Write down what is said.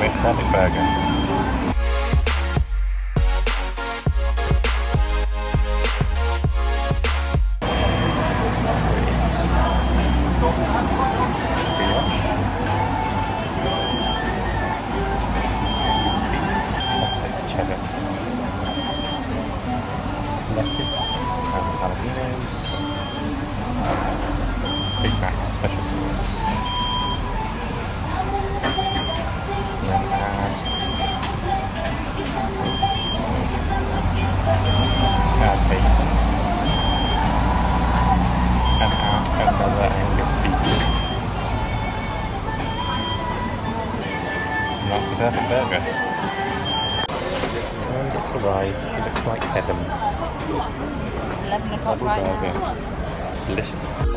Big Mac. Lettuce, jalapenos, Big Mac special sauce, and bacon, and add another Angus beef. And that's the perfect burger. And it's arrived, it looks like heaven. It's 11 o'clock right now. Delicious.